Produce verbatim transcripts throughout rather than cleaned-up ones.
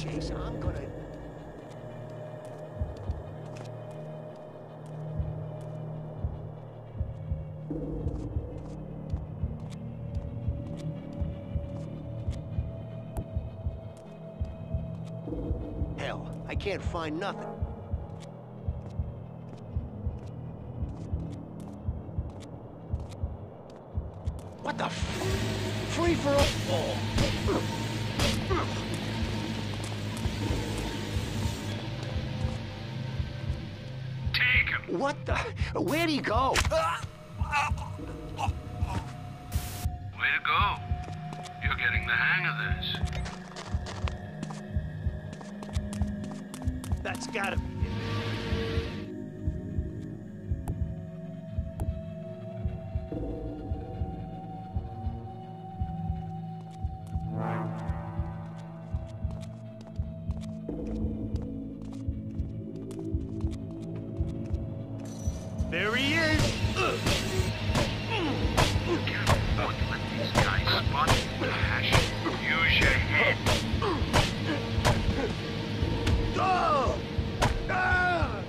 chase. I'm gonna... Hell, I can't find nothing. What the f... Free for all... Oh. What the? Where'd he go? Way to go. You're getting the hang of this. That's gotta be it. There he is! Ugh. Can't afford to let these guys spot you, Ash. Use your head. Go! Ah!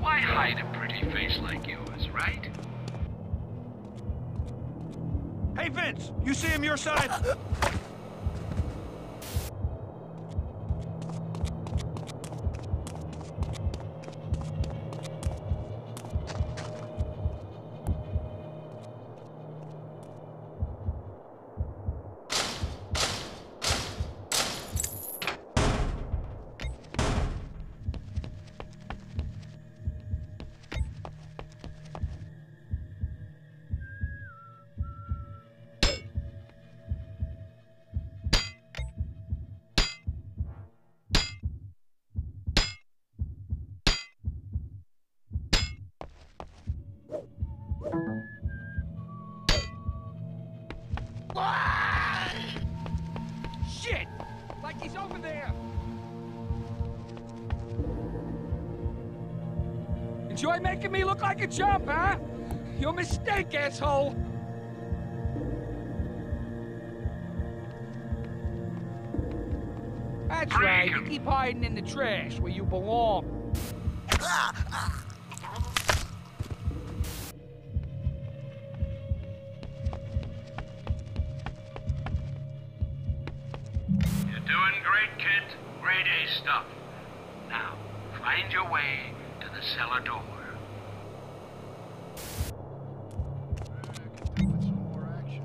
Why hide a pretty face like yours, right? Hey, Vince! You see him your side? Shit! Like he's over there! Enjoy making me look like a chump, huh? Your mistake, asshole! That's right, you keep hiding in the trash where you belong. Doing great, kid. Grade A stuff. Now, find your way to the cellar door. I could do with some more action.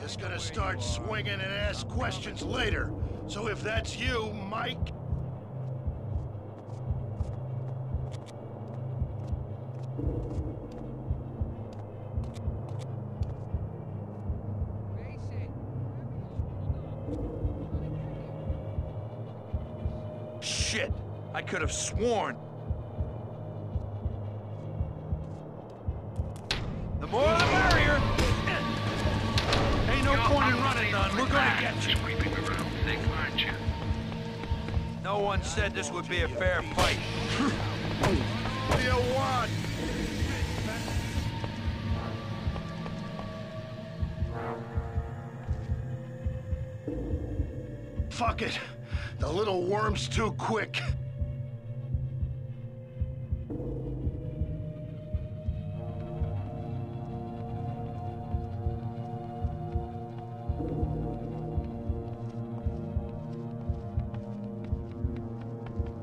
It's gonna start swinging and ask questions later. So if that's you, Mike... Shit, I could have sworn. The more the barrier. Ain't no point in running, none. We're gonna get you. Sweeping the room thing, aren't you? No one said this would be a fair fight. Be a one. Fuck it. The little worm's too quick.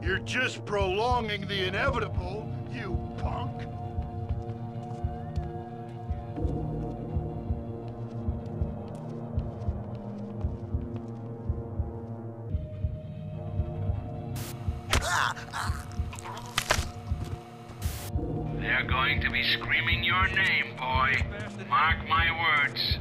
You're just prolonging the inevitable, you punk. They're going to be screaming your name, boy. Mark my words.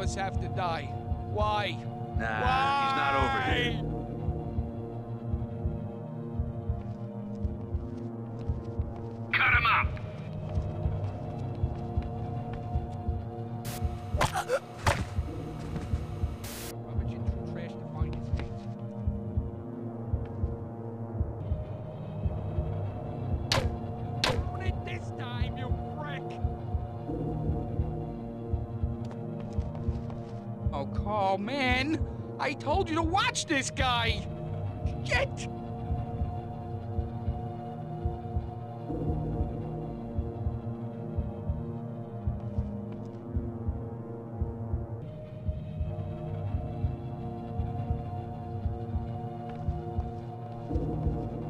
Us have to die. Why? Nah, Why? He's not over here. Oh, man, I told you to watch this guy. Shit!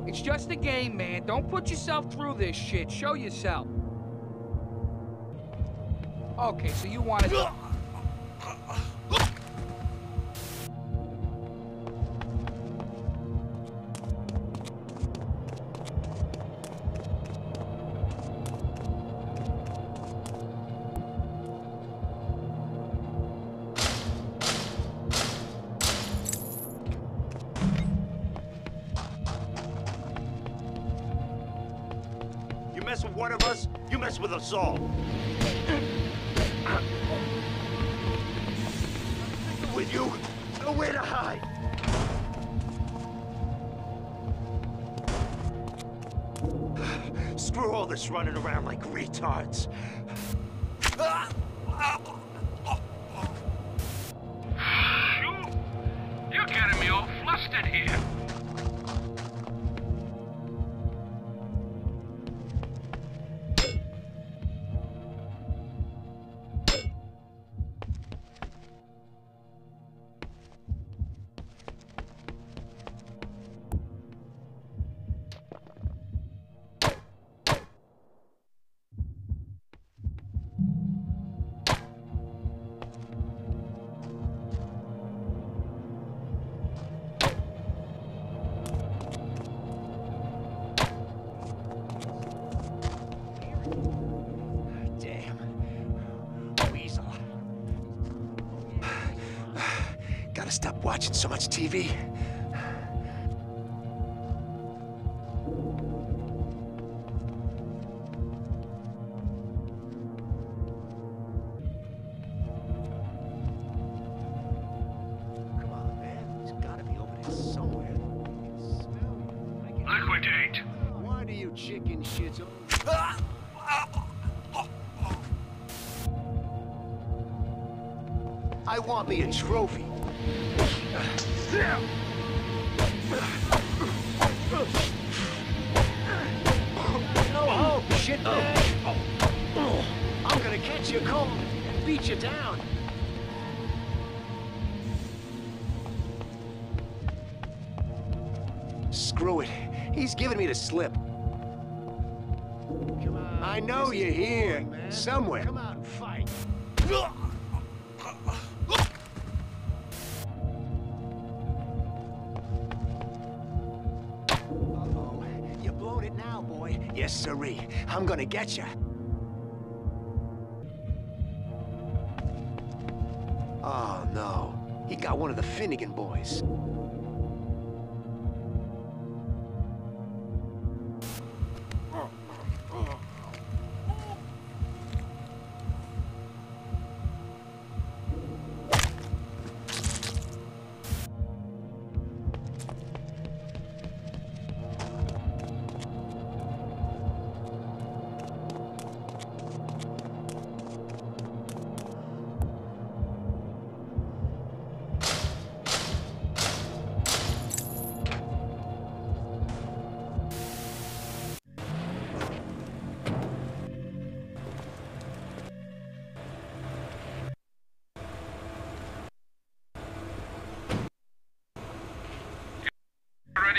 It's just a game, man. Don't put yourself through this shit. Show yourself. Okay, so you want to... mess with one of us, you mess with us all. With you, nowhere to hide. Screw all this running around like retards. You're getting me all flustered here. Stop watching so much T V. Come on, man. There's gotta be over there somewhere. Liquidate! Why do you chicken shits? I want me a trophy. Oh, shit, man. Oh. I'm gonna catch you cold and beat you down. Screw it. He's giving me the slip. Come on, I know you're here, man. Somewhere. Come on, fight. Yes, sirree. I'm gonna get ya. Oh, no. He got one of the Finnegan boys.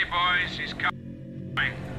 Steady, boys. He's coming.